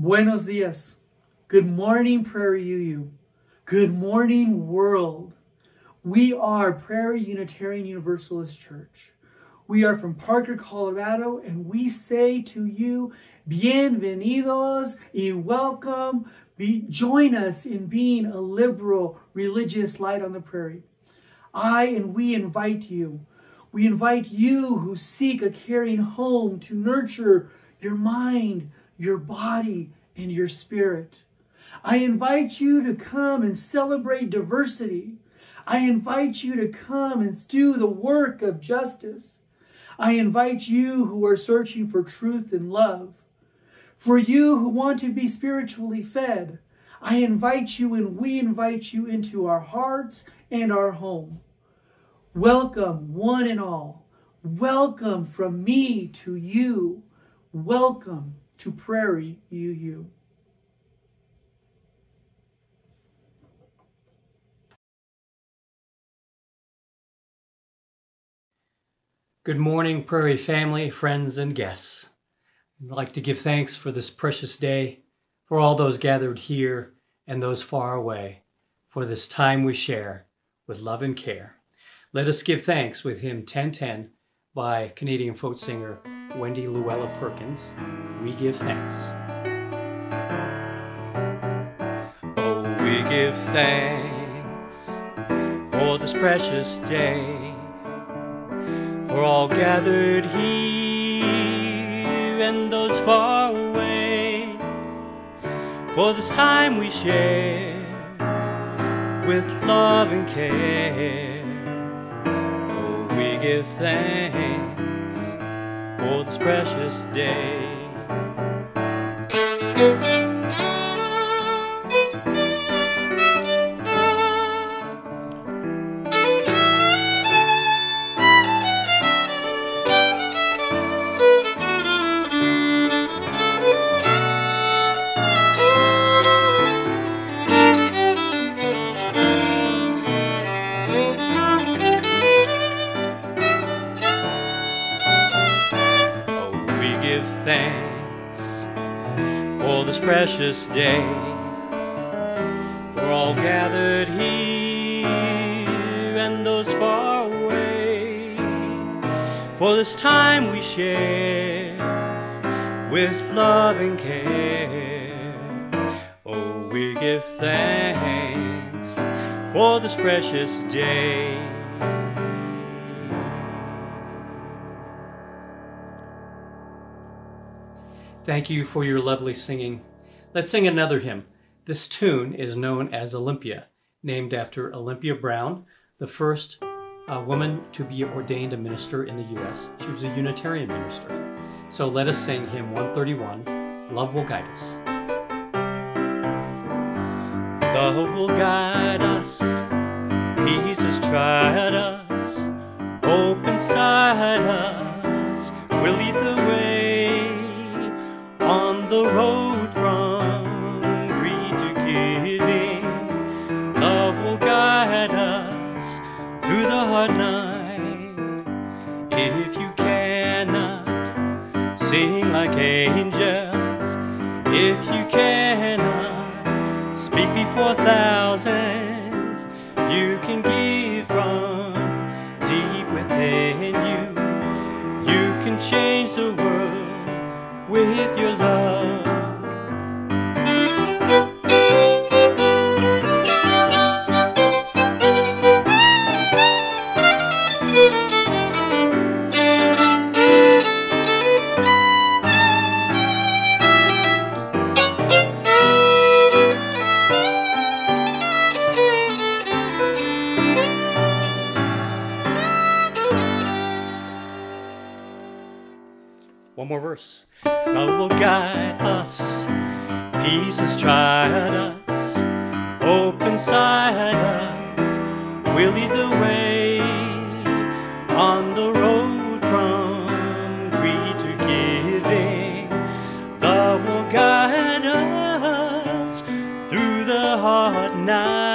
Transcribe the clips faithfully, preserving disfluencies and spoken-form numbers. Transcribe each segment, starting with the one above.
Buenos dias. Good morning, Prairie U U. Good morning, world. We are Prairie Unitarian Universalist Church. We are from Parker, Colorado, and we say to you, bienvenidos y welcome. Be, join us in being a liberal religious light on the prairie. I and we invite you. We invite you who seek a caring home to nurture your mind, your body, and your spirit. I invite you to come and celebrate diversity. I invite you to come and do the work of justice. I invite you who are searching for truth and love. For you who want to be spiritually fed, I invite you and we invite you into our hearts and our home. Welcome, one and all. Welcome from me to you. Welcome to Prairie U U. Good morning, Prairie family, friends, and guests. I'd like to give thanks for this precious day, for all those gathered here and those far away, for this time we share with love and care. Let us give thanks with hymn ten ten by Canadian folk singer Wendy Luella Perkins. We give thanks. Oh, we give thanks for this precious day. We're all gathered here and those far away, for this time we share with love and care. Oh, we give thanks for this precious day. Precious day, we're all gathered here and those far away, for this time we share with love and care. Oh, we give thanks for this precious day. Thank you for your lovely singing. Let's sing another hymn. This tune is known as Olympia, named after Olympia Brown, the first uh, woman to be ordained a minister in the U S She was a Unitarian minister. So let us sing hymn one thirty-one, Love Will Guide Us. Love will guide us, peace has tried us, hope inside us will lead the way on the road from night. If you cannot sing like angels, if you cannot speak before thousands, you can give from deep within you. You can change the world with your love. Love will guide us, peace has tried us, hope inside us will lead the way on the road from greed to giving. Love will guide us through the hard night.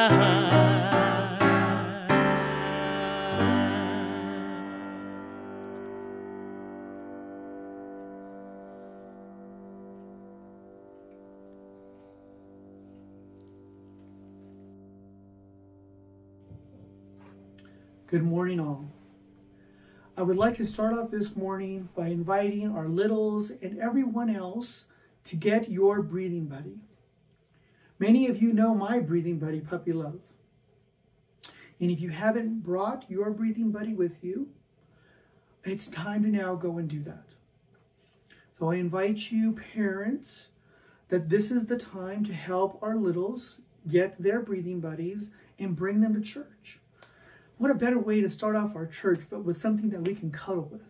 Good morning, all. I would like to start off this morning by inviting our littles and everyone else to get your breathing buddy. Many of you know my breathing buddy, Puppy Love. And if you haven't brought your breathing buddy with you, it's time to now go and do that. So I invite you, parents, that this is the time to help our littles get their breathing buddies and bring them to church. What a better way to start off our church, but with something that we can cuddle with.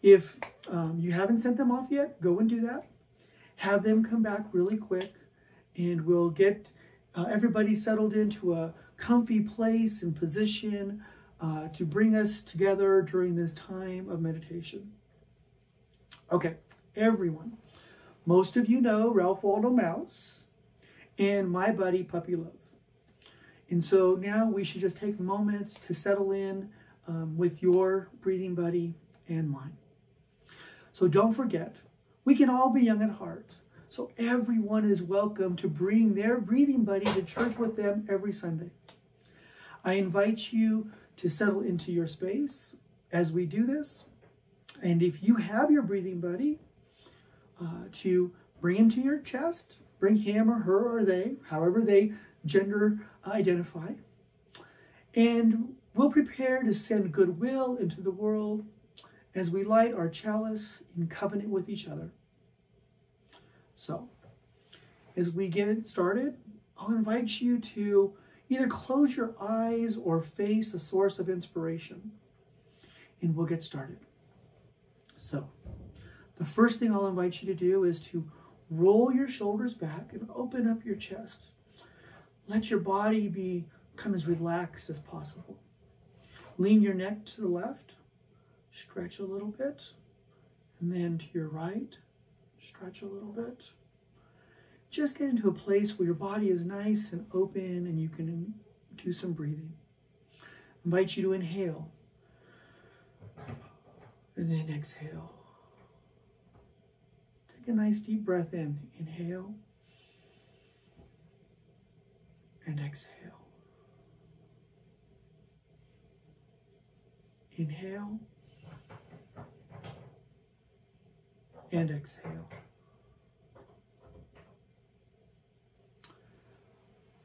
If um, you haven't sent them off yet, go and do that. Have them come back really quick, and we'll get uh, everybody settled into a comfy place and position uh, to bring us together during this time of meditation. Okay, everyone. Most of you know Ralph Waldo Mouse and my buddy, Puppy Love. And so now we should just take a moment to settle in um, with your breathing buddy and mine. So don't forget, we can all be young at heart. So everyone is welcome to bring their breathing buddy to church with them every Sunday. I invite you to settle into your space as we do this. And if you have your breathing buddy, uh, to bring him to your chest, bring him or her or they, however they gender identify. And we'll prepare to send goodwill into the world as we light our chalice in covenant with each other. So, as we get started, I'll invite you to either close your eyes or face a source of inspiration, and we'll get started. So, the first thing I'll invite you to do is to roll your shoulders back and open up your chest. Let your body be, become as relaxed as possible. Lean your neck to the left, stretch a little bit, and then to your right, stretch a little bit. Just get into a place where your body is nice and open and you can do some breathing. I invite you to inhale and then exhale. Take a nice deep breath in. Inhale and exhale. Inhale and exhale.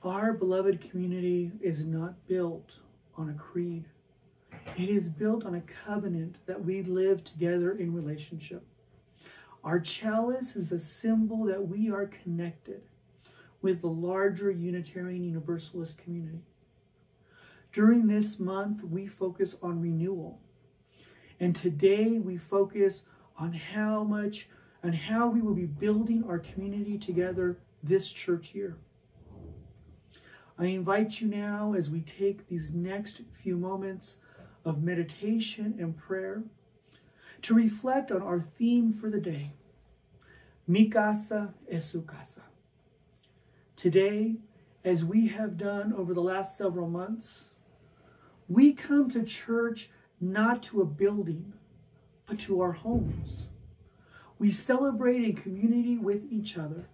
Our beloved community is not built on a creed. It is built on a covenant that we live together in relationship. Our chalice is a symbol that we are connected with the larger Unitarian Universalist community. During this month, we focus on renewal. And today we focus on how much and how we will be building our community together this church year. I invite you now, as we take these next few moments of meditation and prayer, to reflect on our theme for the day, Mi casa es su casa. Today, as we have done over the last several months, we come to church not to a building, but to our homes. We celebrate in community with each other.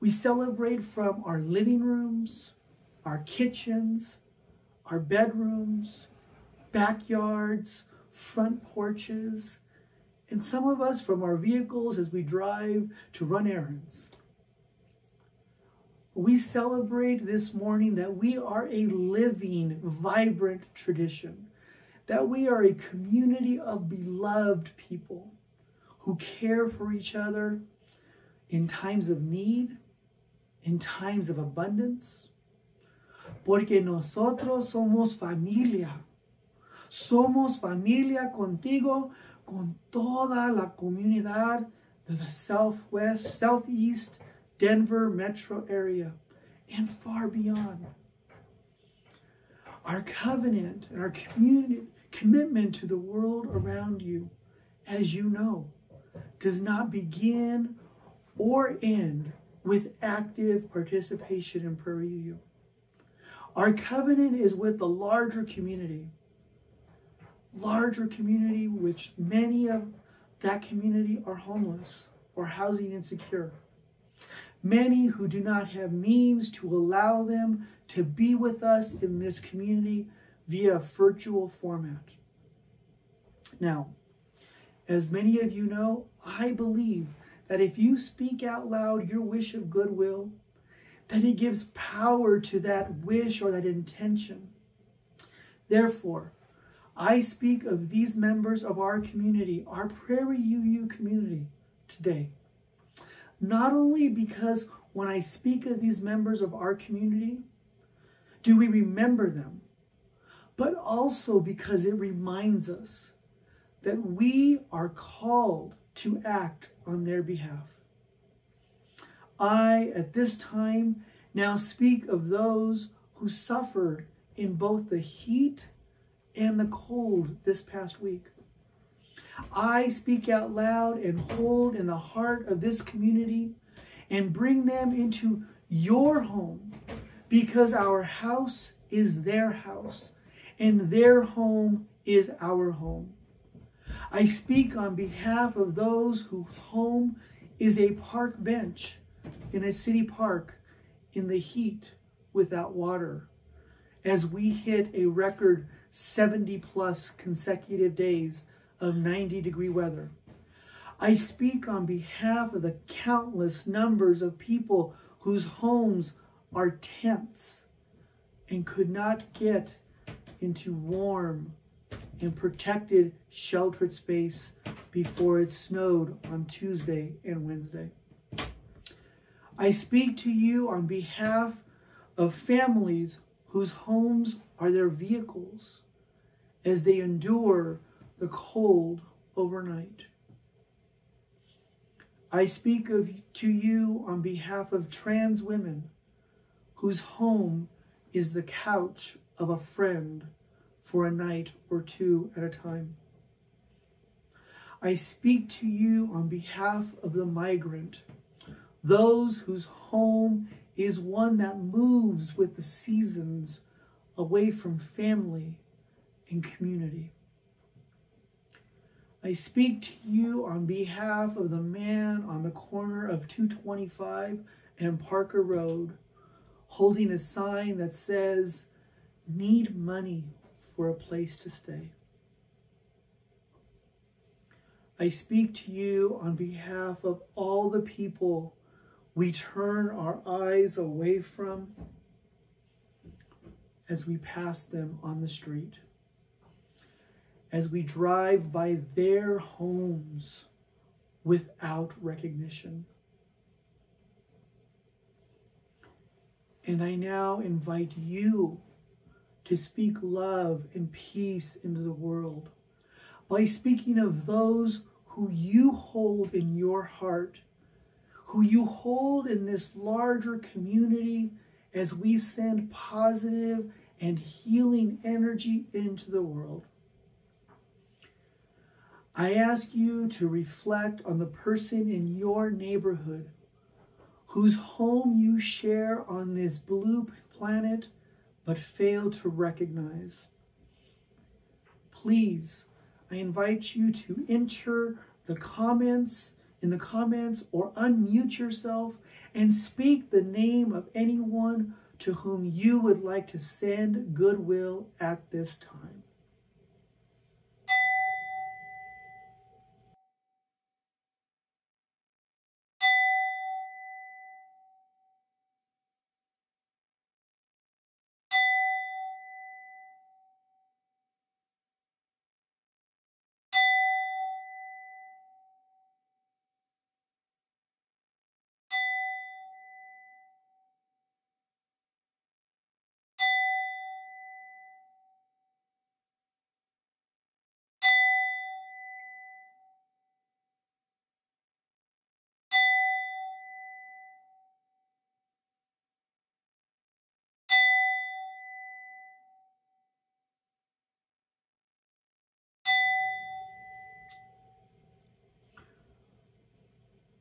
We celebrate from our living rooms, our kitchens, our bedrooms, backyards, front porches, and some of us from our vehicles as we drive to run errands. We celebrate this morning that we are a living, vibrant tradition, that we are a community of beloved people who care for each other in times of need, in times of abundance. Porque nosotros somos familia. Somos familia contigo, con toda la comunidad de the Southwest, Southeast, Denver metro area, and far beyond. Our covenant and our community, commitment to the world around you, as you know, does not begin or end with active participation in Prairie U. Our covenant is with the larger community, larger community which many of that community are homeless or housing insecure. Many who do not have means to allow them to be with us in this community via virtual format. Now, as many of you know, I believe that if you speak out loud your wish of goodwill, that it gives power to that wish or that intention. Therefore, I speak of these members of our community, our Prairie U U community today. Not only because when I speak of these members of our community, do we remember them, but also because it reminds us that we are called to act on their behalf. I, at this time, now speak of those who suffered in both the heat and the cold this past week. I speak out loud and hold in the heart of this community and bring them into your home, because our house is their house and their home is our home. I speak on behalf of those whose home is a park bench in a city park in the heat without water, as we hit a record seventy plus consecutive days of ninety degree weather. I speak on behalf of the countless numbers of people whose homes are tents and could not get into warm and protected sheltered space before it snowed on Tuesday and Wednesday. I speak to you on behalf of families whose homes are their vehicles as they endure the cold overnight. I speak of, to you on behalf of trans women whose home is the couch of a friend for a night or two at a time. I speak to you on behalf of the migrant, those whose home is one that moves with the seasons away from family and community. I speak to you on behalf of the man on the corner of two twenty-five and Parker Road, holding a sign that says, "Need money for a place to stay." I speak to you on behalf of all the people we turn our eyes away from as we pass them on the street, as we drive by their homes without recognition. And I now invite you to speak love and peace into the world by speaking of those who you hold in your heart, who you hold in this larger community, as we send positive and healing energy into the world. I ask you to reflect on the person in your neighborhood whose home you share on this blue planet but fail to recognize. Please, I invite you to enter the comments, in the comments, or unmute yourself and speak the name of anyone to whom you would like to send goodwill at this time.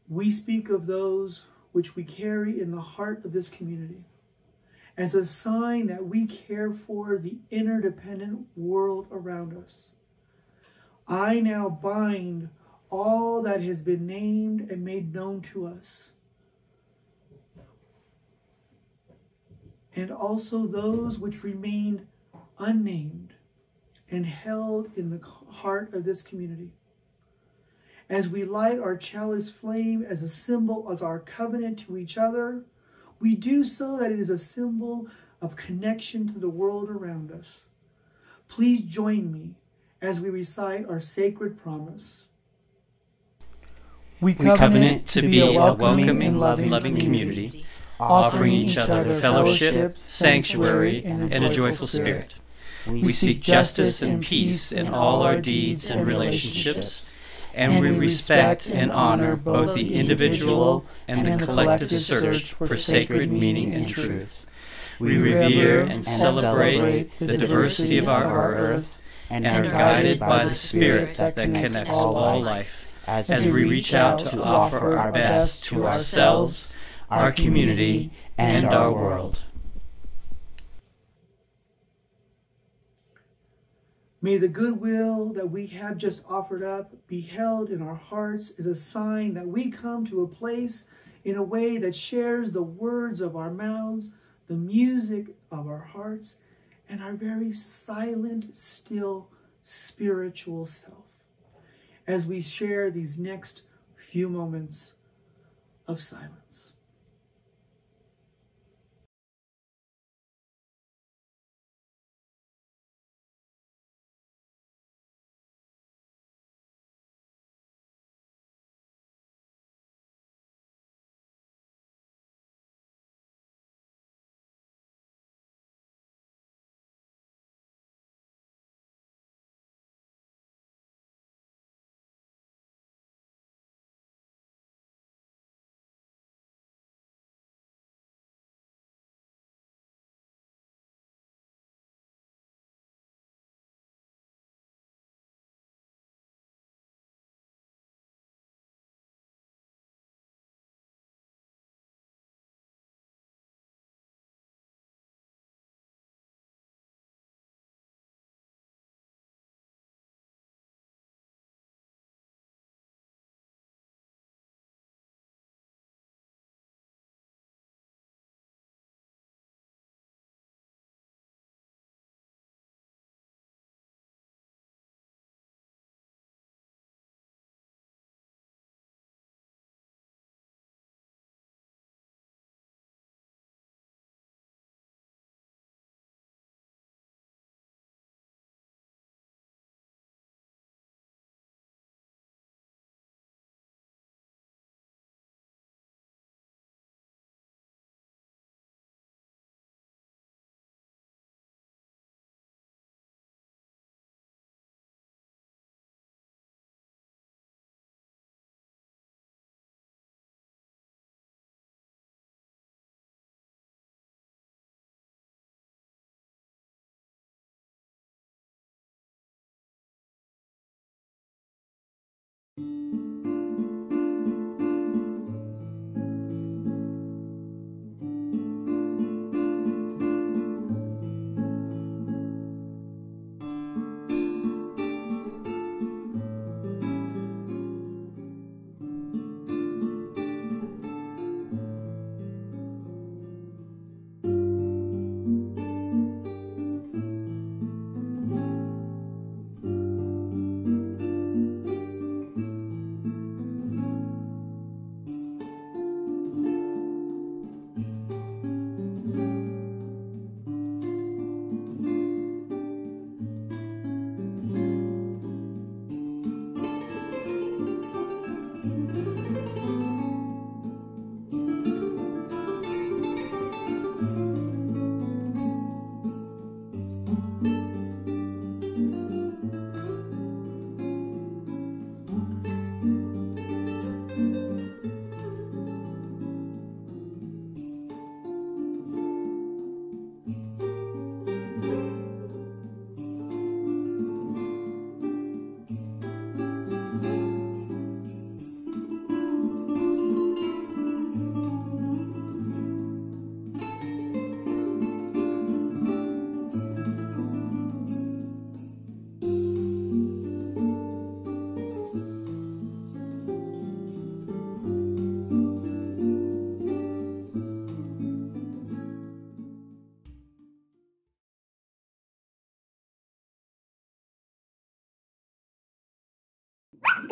We speak of those which we carry in the heart of this community as a sign that we care for the interdependent world around us. I now bind all that has been named and made known to us, and also those which remained unnamed and held in the heart of this community. As we light our chalice flame as a symbol of our covenant to each other, we do so that it is a symbol of connection to the world around us. Please join me as we recite our sacred promise. We covenant, we covenant to, to be a welcoming, welcoming and loving, loving community, community, offering each other fellowship, sanctuary, and, and a joyful spirit. We, we seek justice and peace in all our deeds and relationships, and, and we respect and honor both the individual and the collective search for sacred meaning and truth. We revere and celebrate the diversity of our, our earth, and are guided by the spirit that connects all life, as, as we reach out to offer our best to ourselves, our community, and our world. May the goodwill that we have just offered up be held in our hearts as a sign that we come to a place in a way that shares the words of our mouths, the music of our hearts, and our very silent, still, spiritual self. As we share these next few moments of silence.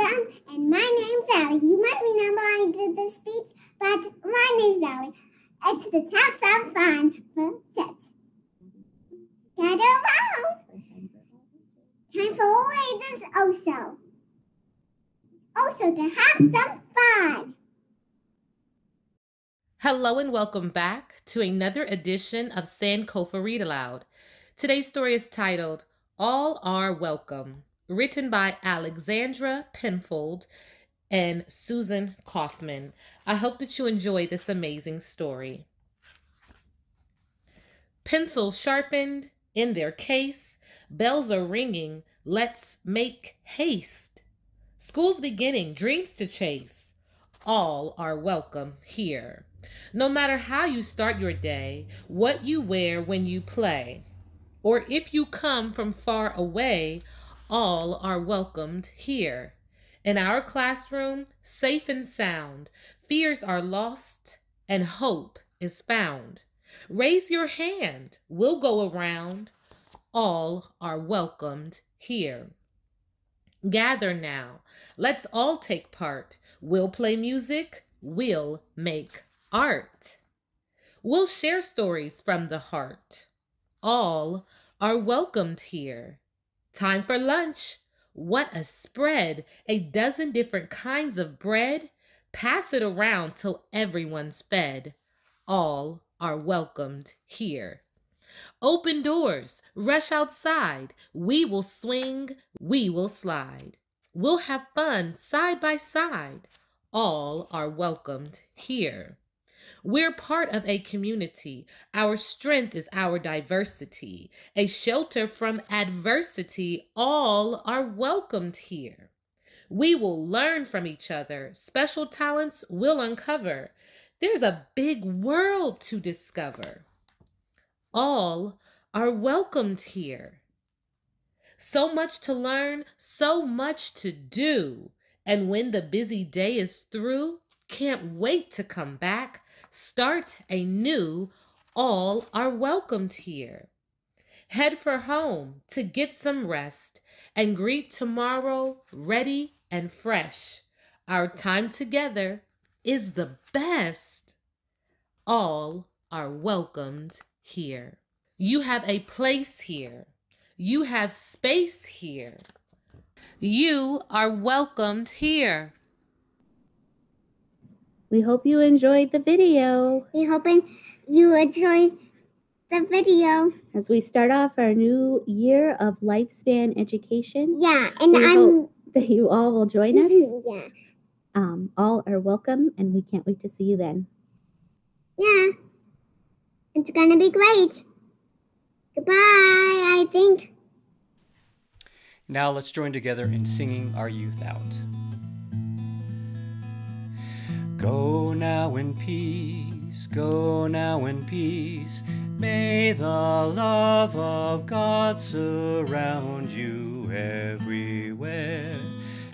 welcome, and my name's Allie. You might remember I did this speech, but my name's Allie. It's the Tap Sound Fun for sets. Gather around. Time for all ages also. Also to have some fun. Hello and welcome back to another edition of Sankofa Read Aloud. Today's story is titled, All Are Welcome, written by Alexandra Penfold and Susan Kaufman. I hope that you enjoy this amazing story. Pencils sharpened in their case, bells are ringing, let's make haste. School's beginning, dreams to chase. All are welcome here. No matter how you start your day, what you wear when you play, or if you come from far away, all are welcomed here. In our classroom, safe and sound, fears are lost and hope is found. Raise your hand, we'll go around. All are welcomed here. Gather now, let's all take part. We'll play music, we'll make art. We'll share stories from the heart. All are welcomed here. Time for lunch. What a spread. A dozen different kinds of bread. Pass it around till everyone's fed. All are welcomed here. Open doors. Rush outside. We will swing. We will slide. We'll have fun side by side. All are welcomed here. We're part of a community. Our strength is our diversity. A shelter from adversity. All are welcomed here. We will learn from each other. Special talents we'll uncover. There's a big world to discover. All are welcomed here. So much to learn, so much to do. And when the busy day is through, can't wait to come back. Start anew, all are welcomed here. Head for home to get some rest and greet tomorrow ready and fresh. Our time together is the best. All are welcomed here. You have a place here. You have space here. You are welcomed here. We hope you enjoyed the video. We hope you enjoyed the video. As we start off our new year of lifespan education. Yeah, and we I'm... hope that you all will join us. Yeah. Um, all are welcome, and we can't wait to see you then. Yeah. It's going to be great. Goodbye, I think. Now let's join together in singing our youth out. Go now in peace, go now in peace. May the love of God surround you everywhere,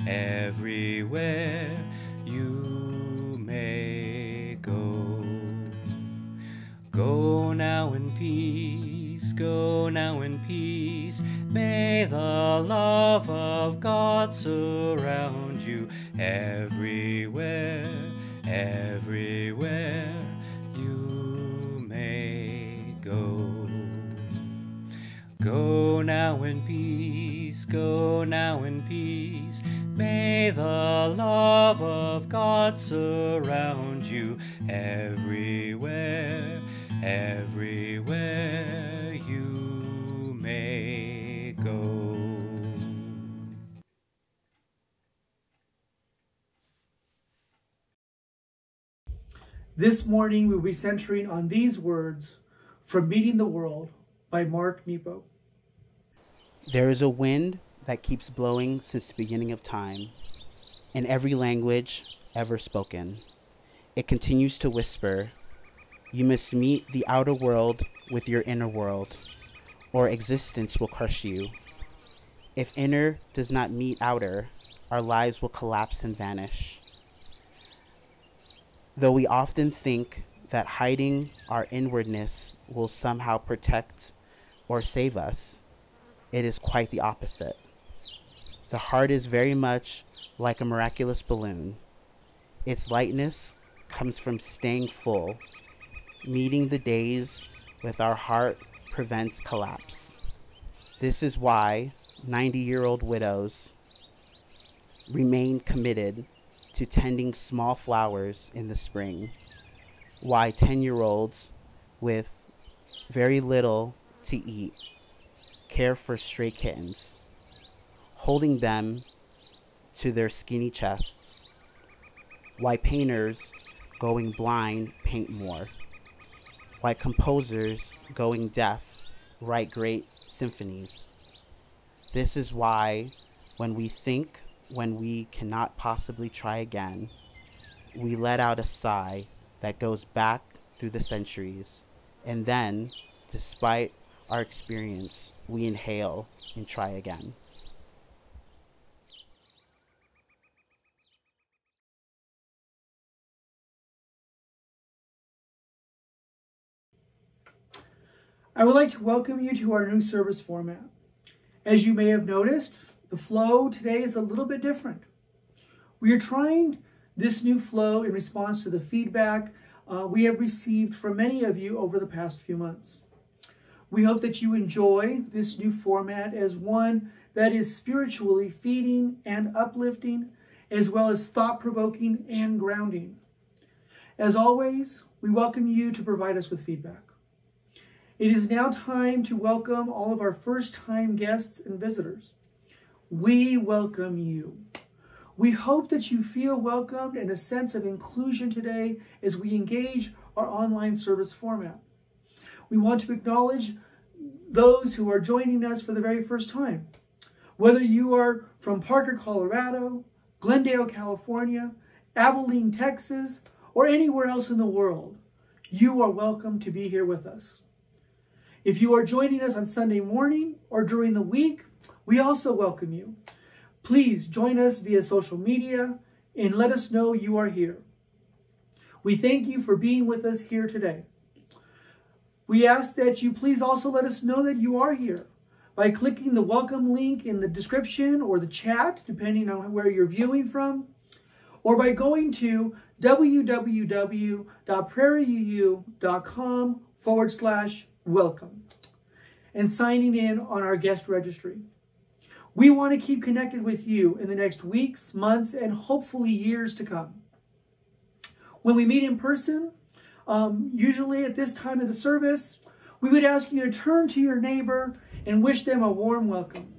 everywhere you may go. Go now in peace, go now in peace. May the love of God surround you everywhere, everywhere you may go. Go now in peace, go now in peace. May the love of God surround you everywhere, everywhere you may go. This morning, we'll be centering on these words from Meeting the World by Mark Nepo. There is a wind that keeps blowing since the beginning of time, in every language ever spoken. It continues to whisper, you must meet the outer world with your inner world, or existence will crush you. If inner does not meet outer, our lives will collapse and vanish. Though we often think that hiding our inwardness will somehow protect or save us, it is quite the opposite. The heart is very much like a miraculous balloon. Its lightness comes from staying full. Meeting the days with our heart prevents collapse. This is why ninety-year-old widows remain committed to tending small flowers in the spring, why ten-year-olds with very little to eat care for stray kittens, holding them to their skinny chests, why painters going blind paint more, why composers going deaf write great symphonies. This is why when we think when we cannot possibly try again, we let out a sigh that goes back through the centuries, and then, despite our experience, we inhale and try again. I would like to welcome you to our new service format. As you may have noticed, the flow today is a little bit different. We are trying this new flow in response to the feedback uh, we have received from many of you over the past few months. We hope that you enjoy this new format as one that is spiritually feeding and uplifting, as well as thought-provoking and grounding. As always, we welcome you to provide us with feedback. It is now time to welcome all of our first-time guests and visitors. We welcome you. We hope that you feel welcomed and a sense of inclusion today as we engage our online service format. We want to acknowledge those who are joining us for the very first time. Whether you are from Parker, Colorado, Glendale, California, Abilene, Texas, or anywhere else in the world, you are welcome to be here with us. If you are joining us on Sunday morning or during the week, we also welcome you. Please join us via social media and let us know you are here. We thank you for being with us here today. We ask that you please also let us know that you are here by clicking the welcome link in the description or the chat, depending on where you're viewing from, or by going to www.prairieu.com forward slash welcome and signing in on our guest registry. We want to keep connected with you in the next weeks, months, and hopefully years to come. When we meet in person, um, usually at this time of the service, we would ask you to turn to your neighbor and wish them a warm welcome.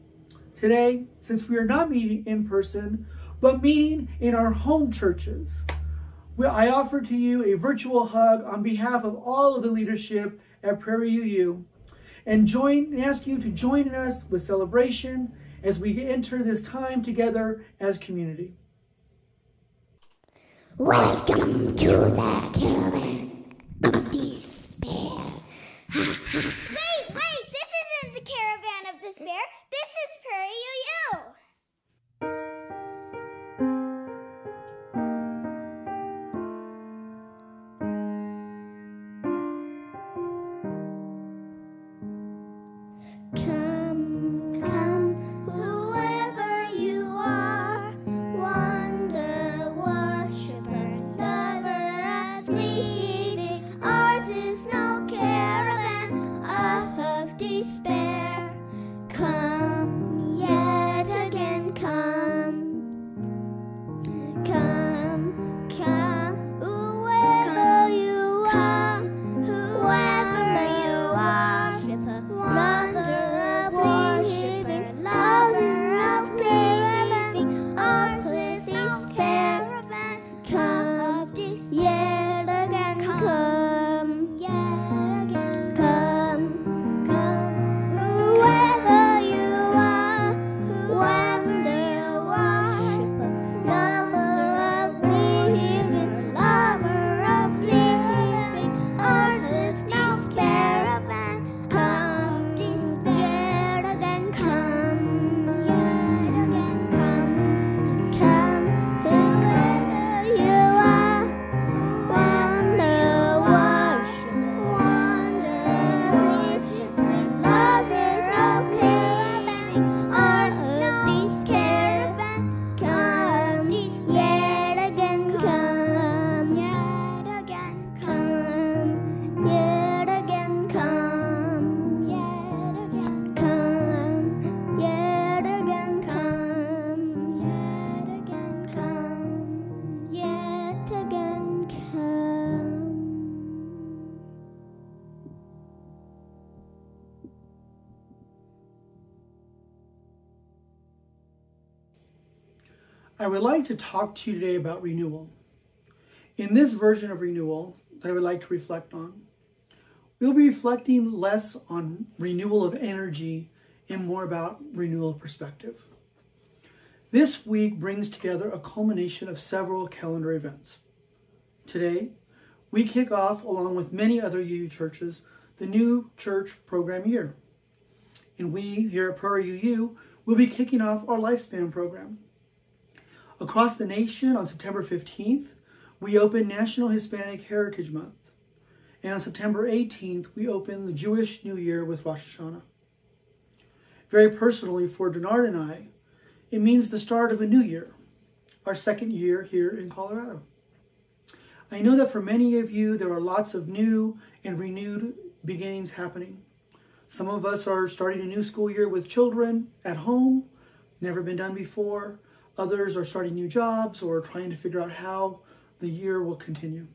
Today, since we are not meeting in person, but meeting in our home churches, I offer to you a virtual hug on behalf of all of the leadership at Prairie U U, and, join, and ask you to join us with celebration as we enter this time together as community. Welcome to the caravan of despair. Wait, wait, this isn't the caravan of despair. This is Prairie U U. Despair, come yet again. I would like to talk to you today about renewal. In this version of renewal that I would like to reflect on, we'll be reflecting less on renewal of energy and more about renewal of perspective. This week brings together a culmination of several calendar events. Today, we kick off, along with many other U U churches, the new church program year. And we, here at Prairie U U, will be kicking off our Lifespan program. Across the nation, on September fifteenth, we open National Hispanic Heritage Month. And on September eighteenth, we open the Jewish New Year with Rosh Hashanah. Very personally, for Donard and I, it means the start of a new year, our second year here in Colorado. I know that for many of you, there are lots of new and renewed beginnings happening. Some of us are starting a new school year with children at home, never been done before. Others are starting new jobs or trying to figure out how the year will continue.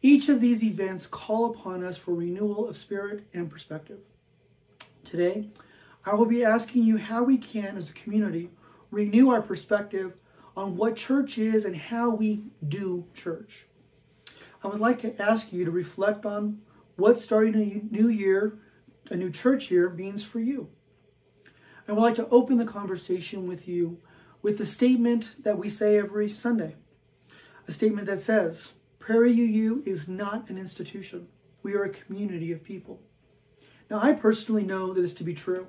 Each of these events call upon us for renewal of spirit and perspective. Today, I will be asking you how we can, as a community, renew our perspective on what church is and how we do church. I would like to ask you to reflect on what starting a new year, a new church year, means for you. I would like to open the conversation with you with the statement that we say every Sunday, a statement that says, Prairie U U is not an institution. We are a community of people. Now, I personally know this to be true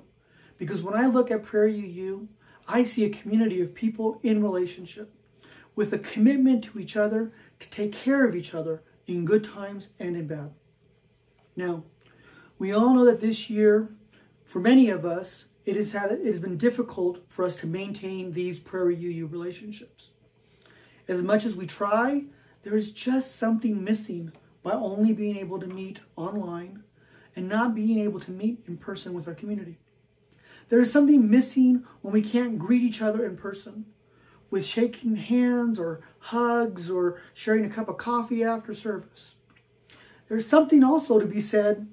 because when I look at Prairie U U, I see a community of people in relationship with a commitment to each other to take care of each other in good times and in bad. Now, we all know that this year, for many of us, It has, had, it has been difficult for us to maintain these Prairie U U relationships. As much as we try, there is just something missing by only being able to meet online and not being able to meet in person with our community. There is something missing when we can't greet each other in person with shaking hands or hugs or sharing a cup of coffee after service. There's something also to be said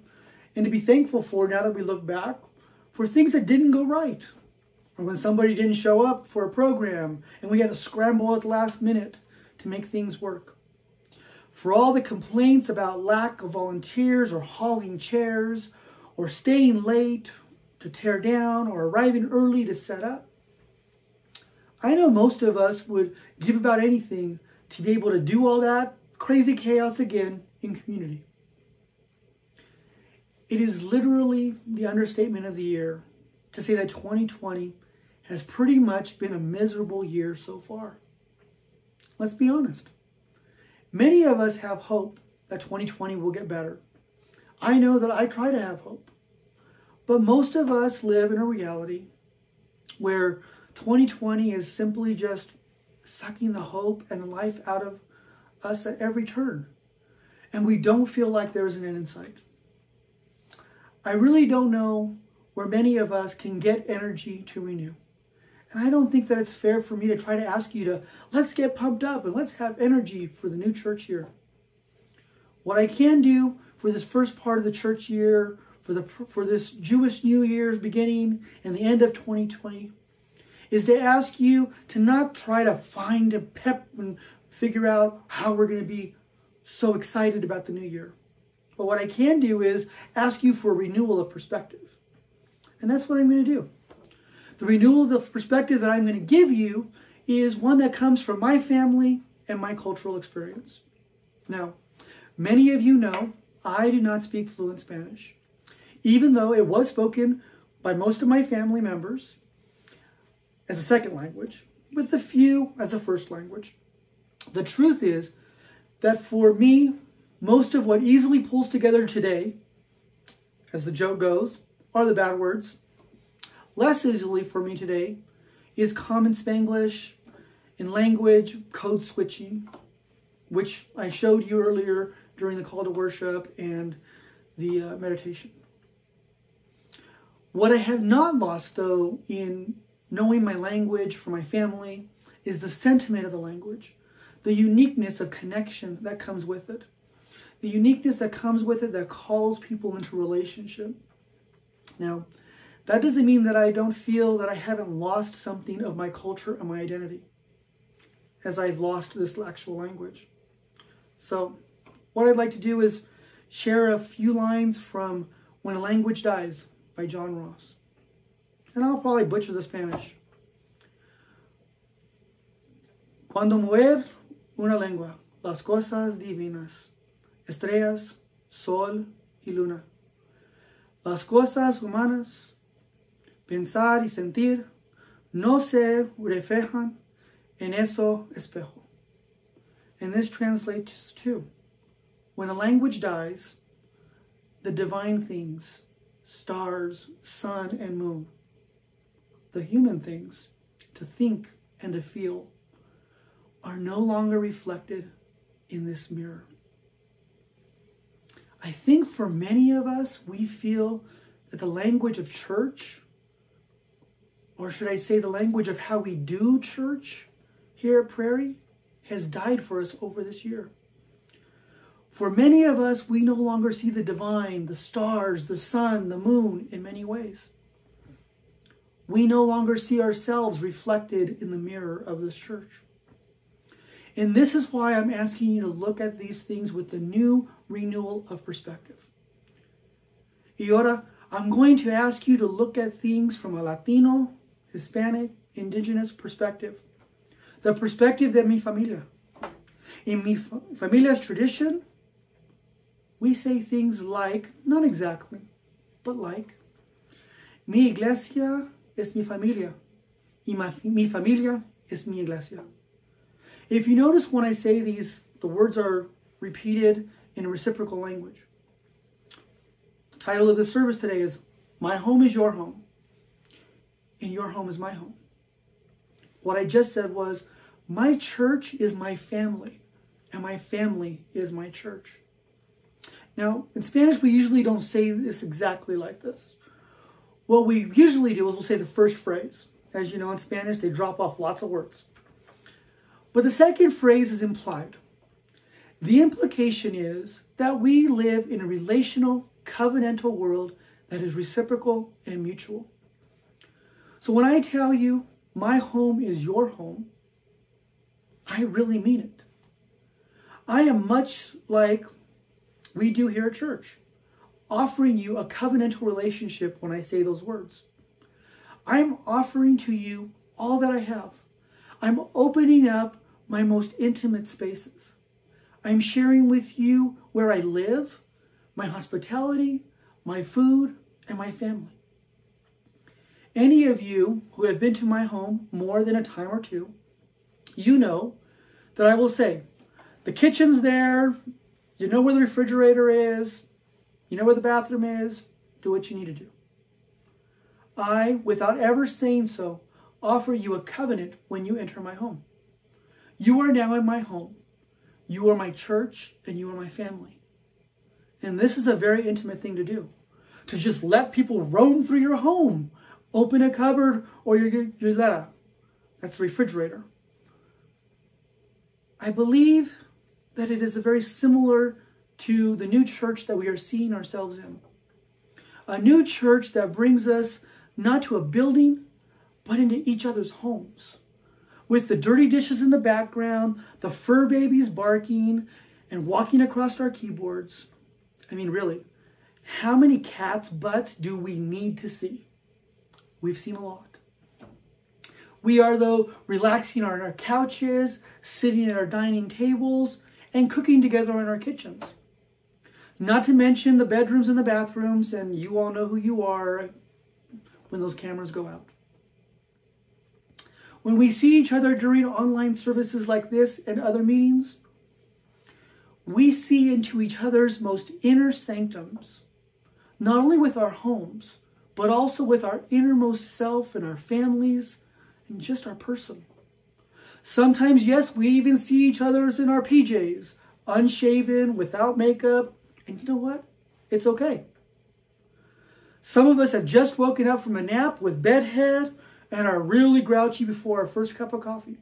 and to be thankful for now that we look back for things that didn't go right, or when somebody didn't show up for a program and we had to scramble at the last minute to make things work. For all the complaints about lack of volunteers or hauling chairs or staying late to tear down or arriving early to set up, I know most of us would give about anything to be able to do all that crazy chaos again in community. It is literally the understatement of the year to say that twenty twenty has pretty much been a miserable year so far. Let's be honest. Many of us have hope that twenty twenty will get better. I know that I try to have hope, but most of us live in a reality where twenty twenty is simply just sucking the hope and life out of us at every turn, and we don't feel like there is an end in sight. I really don't know where many of us can get energy to renew. And I don't think that it's fair for me to try to ask you to, let's get pumped up and let's have energy for the new church year. What I can do for this first part of the church year, for, the, for this Jewish New Year's beginning and the end of twenty twenty, is to ask you to not try to find a pep and figure out how we're going to be so excited about the new year. But what I can do is ask you for a renewal of perspective. And that's what I'm going to do. The renewal of the perspective that I'm going to give you is one that comes from my family and my cultural experience. Now, many of you know I do not speak fluent Spanish. Even though it was spoken by most of my family members as a second language, with a few as a first language. The truth is that for me, most of what easily pulls together today, as the joke goes, are the bad words. Less easily for me today is common Spanglish and language code switching, which I showed you earlier during the call to worship and the uh, meditation. What I have not lost, though, in knowing my language for my family is the sentiment of the language, the uniqueness of connection that comes with it. The uniqueness that comes with it that calls people into relationship. Now, That doesn't mean that I don't feel that I haven't lost something of my culture and my identity, as I've lost this actual language. So what I'd like to do is share a few lines from When a Language Dies by John Ross. And I'll probably butcher the Spanish. Cuando muere una lengua, las cosas divinas, estrellas, sol y luna, las cosas humanas, pensar y sentir, no se reflejan en eso espejo. And this translates to, when a language dies, the divine things, stars, sun, and moon, the human things, to think and to feel, are no longer reflected in this mirror. I think for many of us, we feel that the language of church, or should I say the language of how we do church here at Prairie, has died for us over this year. For many of us, we no longer see the divine, the stars, the sun, the moon in many ways. We no longer see ourselves reflected in the mirror of this church. And this is why I'm asking you to look at these things with the new renewal of perspective. Y ahora, I'm going to ask you to look at things from a Latino, Hispanic, indigenous perspective. The perspective de mi familia. In mi familia's tradition, we say things like, not exactly, but like, mi iglesia es mi familia, y mi familia es mi iglesia. If you notice when I say these, the words are repeated in a reciprocal language. The title of the service today is, My Home is Your Home, and Your Home is My Home. What I just said was, my church is my family, and my family is my church. Now, in Spanish, we usually don't say this exactly like this. What we usually do is we'll say the first phrase. As you know, in Spanish, they drop off lots of words. But the second phrase is implied. The implication is that we live in a relational, covenantal world that is reciprocal and mutual. So when I tell you, my home is your home, I really mean it. I am much like we do here at church, offering you a covenantal relationship when I say those words. I'm offering to you all that I have. I'm opening up my most intimate spaces. I'm sharing with you where I live, my hospitality, my food, and my family. Any of you who have been to my home more than a time or two, you know that I will say, the kitchen's there, you know where the refrigerator is, you know where the bathroom is, do what you need to do. I, without ever saying so, offer you a covenant when you enter my home. You are now in my home. You are my church, and you are my family. And this is a very intimate thing to do, to just let people roam through your home, open a cupboard or your gileta, that's the refrigerator. I believe that it is very similar to the new church that we are seeing ourselves in. A new church that brings us not to a building, but into each other's homes. With the dirty dishes in the background, the fur babies barking, and walking across our keyboards. I mean, really, how many cats' butts do we need to see? We've seen a lot. We are, though, relaxing on our couches, sitting at our dining tables, and cooking together in our kitchens. Not to mention the bedrooms and the bathrooms, and you all know who you are when those cameras go out. When we see each other during online services like this and other meetings, we see into each other's most inner sanctums, not only with our homes, but also with our innermost self and our families, just our person. Sometimes, yes, we even see each other's in our P Js, unshaven, without makeup, and you know what? It's okay. Some of us have just woken up from a nap with bedhead and are really grouchy before our first cup of coffee.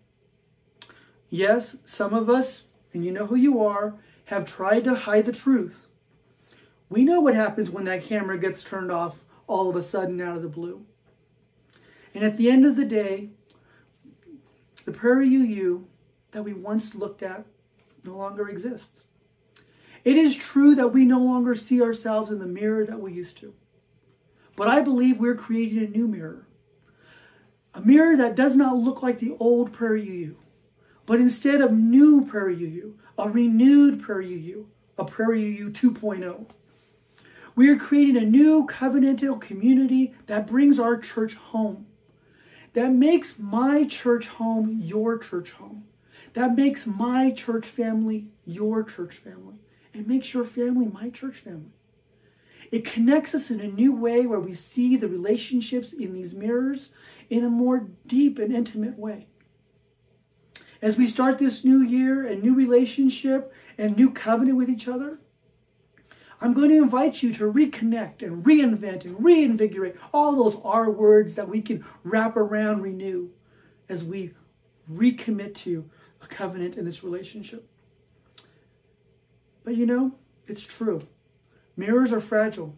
Yes, some of us, and you know who you are, have tried to hide the truth. We know what happens when that camera gets turned off all of a sudden out of the blue. And at the end of the day, the Prairie U U that we once looked at no longer exists. It is true that we no longer see ourselves in the mirror that we used to. But I believe we're creating a new mirror. A mirror that does not look like the old Prairie U U, but instead a new Prairie U U, a renewed Prairie U U, a Prairie U U two point oh. We are creating a new covenantal community that brings our church home, that makes my church home your church home, that makes my church family your church family, and makes your family my church family. It connects us in a new way where we see the relationships in these mirrors in a more deep and intimate way. As we start this new year, a new relationship, and new covenant with each other, I'm going to invite you to reconnect and reinvent and reinvigorate all those R words that we can wrap around renew as we recommit to a covenant in this relationship. But you know, it's true. Mirrors are fragile.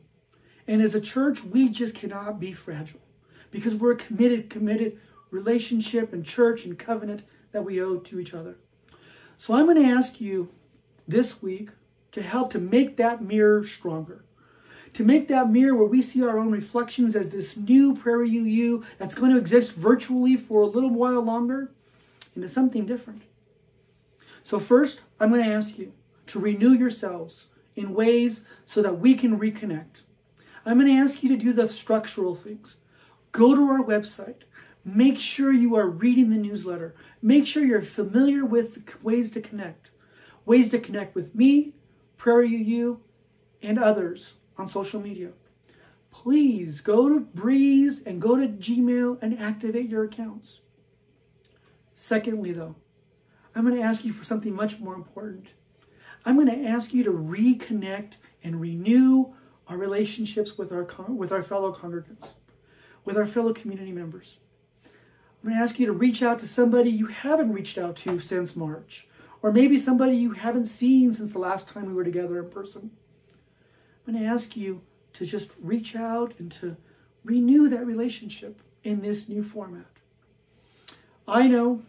And as a church, we just cannot be fragile because we're a committed, committed relationship and church and covenant that we owe to each other. So I'm going to ask you this week to help to make that mirror stronger, to make that mirror where we see our own reflections as this new Prairie U U that's going to exist virtually for a little while longer into something different. So first, I'm going to ask you to renew yourselves in ways so that we can reconnect. I'm going to ask you to do the structural things. Go to our website. Make sure you are reading the newsletter. Make sure you're familiar with ways to connect, ways to connect with me, Prairie U U, and others on social media. Please go to Breeze and go to Gmail and activate your accounts. Secondly, though, I'm going to ask you for something much more important. I'm going to ask you to reconnect and renew our relationships with our, with our fellow congregants, with our fellow community members. I'm going to ask you to reach out to somebody you haven't reached out to since March. Or maybe somebody you haven't seen since the last time we were together in person. I'm going to ask you to just reach out and to renew that relationship in this new format. I know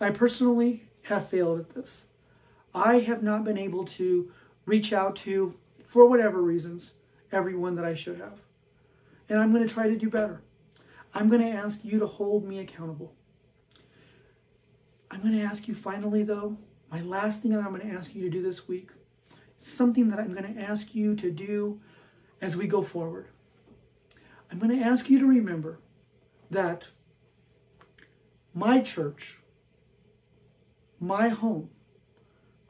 I personally have failed at this. I have not been able to reach out to, for whatever reasons, everyone that I should have. And I'm going to try to do better. I'm going to ask you to hold me accountable. I'm going to ask you finally, though, my last thing that I'm going to ask you to do this week, something that I'm going to ask you to do as we go forward. I'm going to ask you to remember that my church, my home,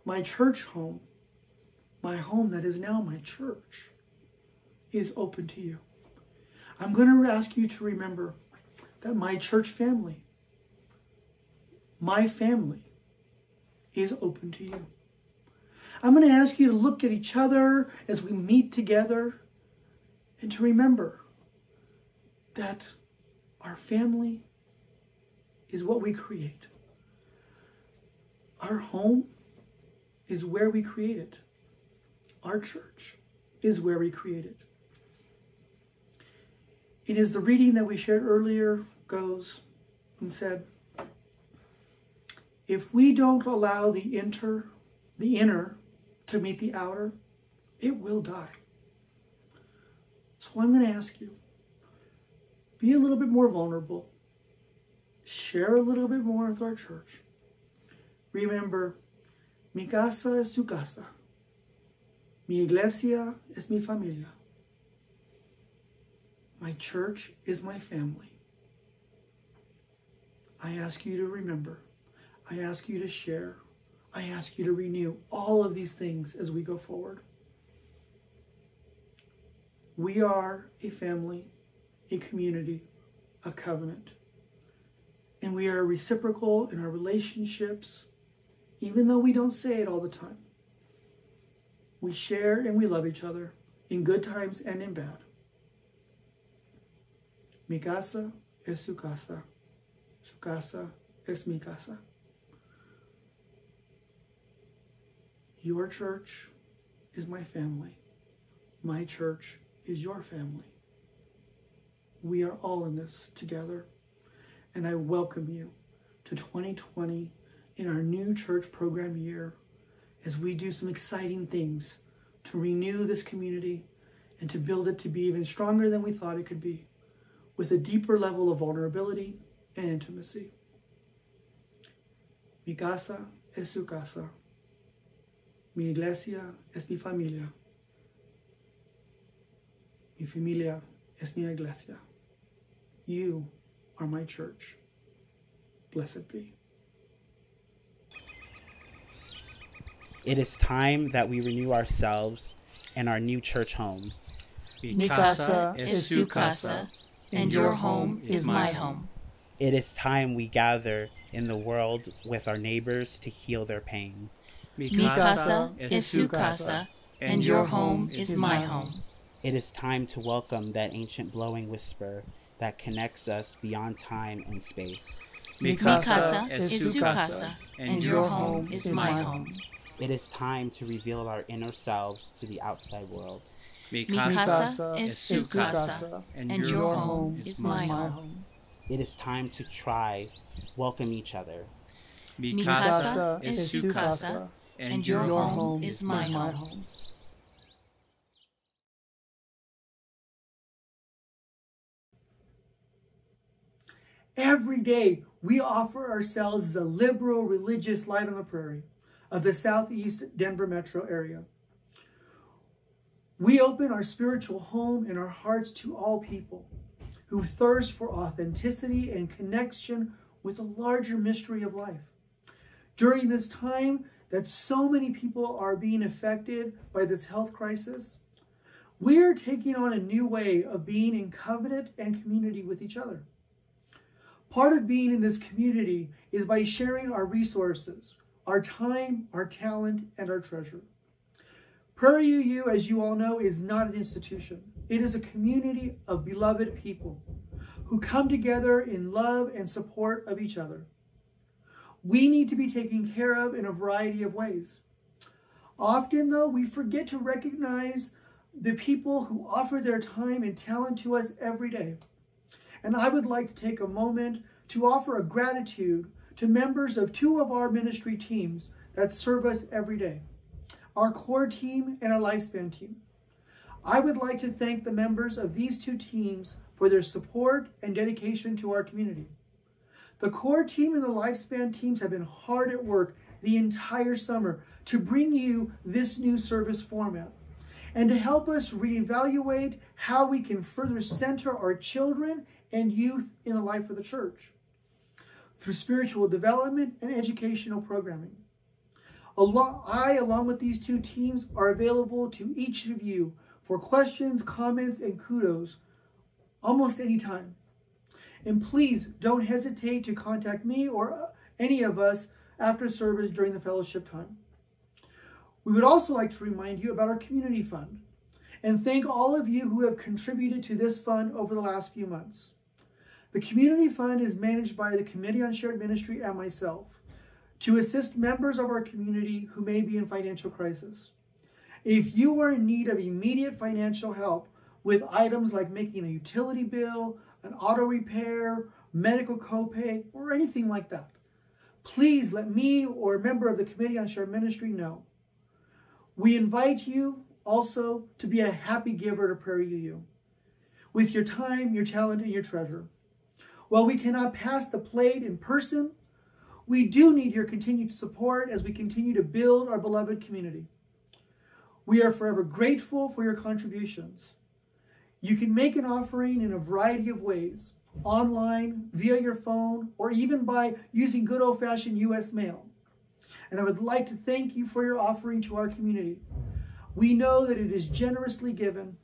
my church home, my home that is now my church, is open to you. I'm going to ask you to remember that my church family, my family, is open to you. I'm going to ask you to look at each other as we meet together and to remember that our family is what we create. Our home is where we create it. Our church is where we create it. It is the reading that we shared earlier goes and said, if we don't allow the inner, the inner to meet the outer, it will die. So I'm going to ask you, be a little bit more vulnerable. Share a little bit more with our church. Remember, mi casa es su casa. Mi iglesia es mi familia. My church is my family. I ask you to remember. I ask you to share. I ask you to renew all of these things as we go forward. We are a family, a community, a covenant. And we are reciprocal in our relationships, even though we don't say it all the time. We share and we love each other in good times and in bad. Mi casa es su casa. Su casa es mi casa. Your church is my family. My church is your family. we are all in this together. And I welcome you to twenty twenty in our new church program year as we do some exciting things to renew this community and to build it to be even stronger than we thought it could be, with a deeper level of vulnerability and intimacy. Mi casa es su casa. Mi iglesia es mi familia. Mi familia es mi iglesia. You are my church. Blessed be. It is time that we renew ourselves and our new church home. Mi casa es su casa, and your home is my home. It is time we gather in the world with our neighbors to heal their pain. Mi casa es su casa, and your home is my home. It is time to welcome that ancient blowing whisper that connects us beyond time and space. Mi casa es su casa, and your home is my home. It is time to reveal our inner selves to the outside world. Mi casa es su casa, and your home is my home. It is time to try, welcome each other. Mi casa es su casa, and your home is my home. Every day, we offer ourselves the liberal religious light on the prairie of the Southeast Denver metro area. We open our spiritual home and our hearts to all people who thirst for authenticity and connection with the larger mystery of life. During this time that so many people are being affected by this health crisis, we are taking on a new way of being in covenant and community with each other. Part of being in this community is by sharing our resources, our time, our talent, and our treasure. Prairie U U, as you all know, is not an institution. It is a community of beloved people who come together in love and support of each other. We need to be taken care of in a variety of ways. Often, though, we forget to recognize the people who offer their time and talent to us every day. And I would like to take a moment to offer a gratitude to members of two of our ministry teams that serve us every day, our core team and our lifespan team. I would like to thank the members of these two teams for their support and dedication to our community. The core team and the lifespan teams have been hard at work the entire summer to bring you this new service format and to help us reevaluate how we can further center our children and youth in the life of the church through spiritual development and educational programming. I, along with these two teams, are available to each of you for questions, comments, and kudos almost any time. And please don't hesitate to contact me or any of us after service during the fellowship time. We would also like to remind you about our community fund and thank all of you who have contributed to this fund over the last few months. The community fund is managed by the Committee on Shared Ministry and myself to assist members of our community who may be in financial crisis. If you are in need of immediate financial help with items like making a utility bill, an auto repair, medical copay, or anything like that, please let me or a member of the Committee on Shared Ministry know. We invite you also to be a happy giver to Prairie U U with your time, your talent, and your treasure. While we cannot pass the plate in person, we do need your continued support as we continue to build our beloved community. We are forever grateful for your contributions. You can make an offering in a variety of ways, online, via your phone, or even by using good old-fashioned U S mail. And I would like to thank you for your offering to our community. We know that it is generously given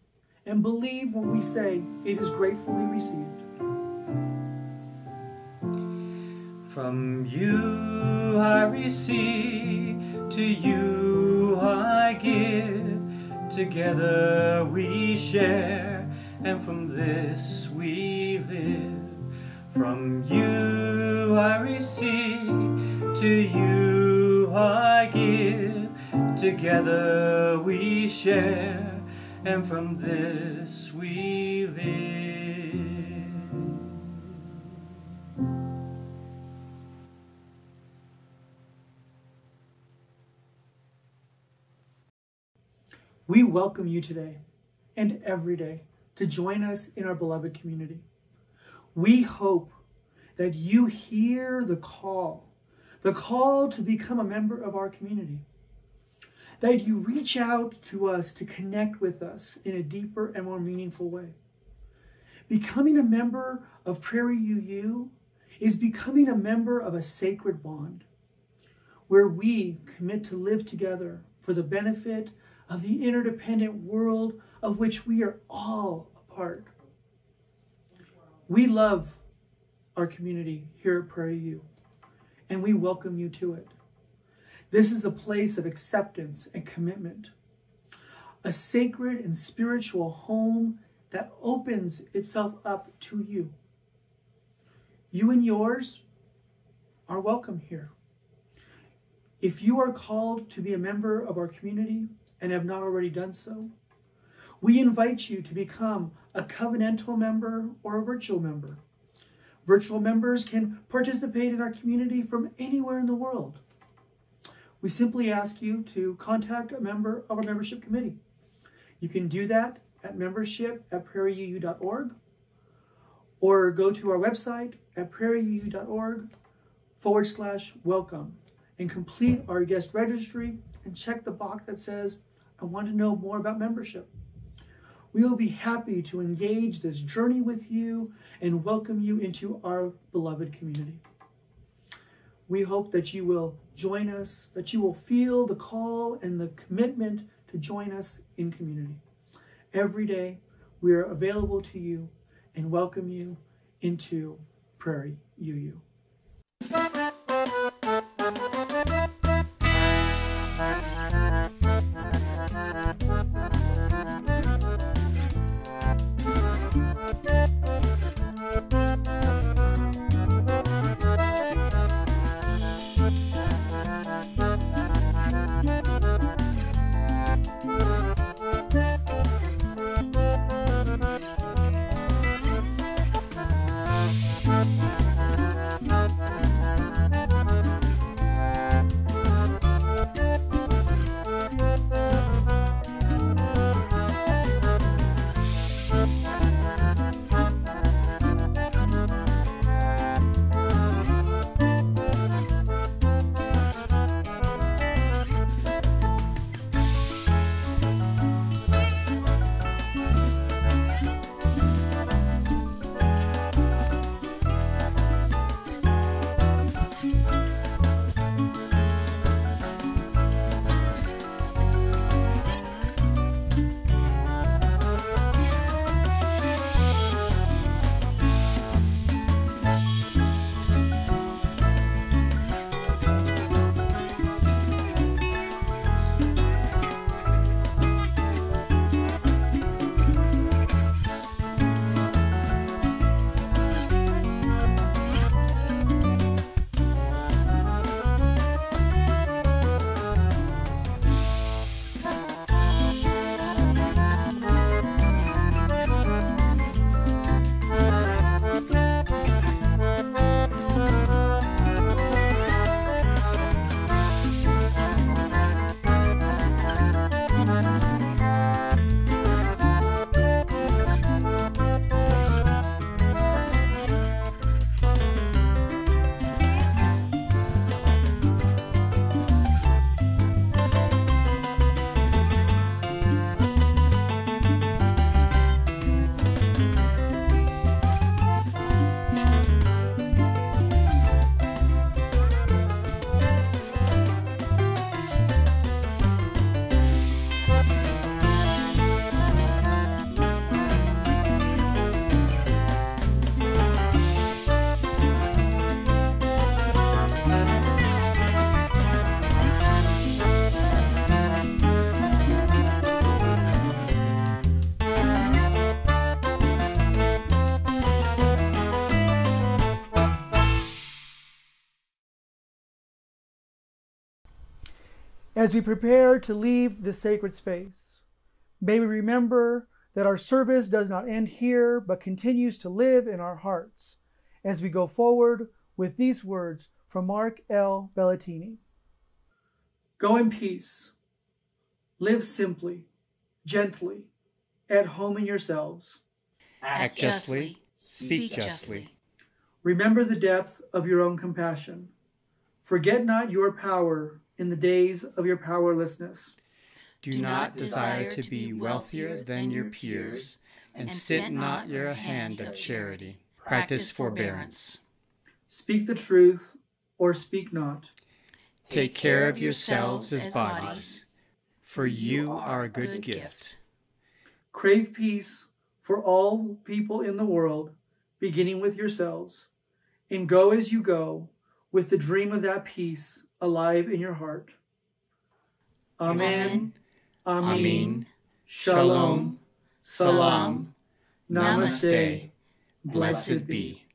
and believe when we say it is gratefully received. From you I receive, to you I give, together we share, and from this we live. From you I receive, to you I give, together we share, and from this we live. We welcome you today and every day to join us in our beloved community. We hope that you hear the call, the call to become a member of our community, that you reach out to us to connect with us in a deeper and more meaningful way. Becoming a member of Prairie U U is becoming a member of a sacred bond where we commit to live together for the benefit of the interdependent world of which we are all a part. We love our community here at Prairie U, and we welcome you to it. This is a place of acceptance and commitment, a sacred and spiritual home that opens itself up to you. You and yours are welcome here. If you are called to be a member of our community and have not already done so, we invite you to become a covenantal member or a virtual member. Virtual members can participate in our community from anywhere in the world. We simply ask you to contact a member of our membership committee. You can do that at membership at prairie u u dot org or go to our website at prairie u u dot org forward slash welcome and complete our guest registry and check the box that says, I want to know more about membership. We will be happy to engage this journey with you and welcome you into our beloved community. We hope that you will join us, that you will feel the call and the commitment to join us in community. Every day, we are available to you and welcome you into Prairie U U. As we prepare to leave this sacred space, may we remember that our service does not end here, but continues to live in our hearts as we go forward with these words from Mark L. Bellatini. Go in peace, live simply, gently, at home in yourselves. Act, Act justly, speak justly. Remember the depth of your own compassion. Forget not your power in the days of your powerlessness. Do, Do not desire to be wealthier than your peers, and stint not your hand of charity. Practice forbearance. Speak the truth, or speak not. Take care of yourselves as bodies, for you are a good gift. Crave peace for all people in the world, beginning with yourselves, and go as you go, with the dream of that peace alive in your heart. Amen. Amen. Amen. Shalom. Salam. Namaste. Blessed be.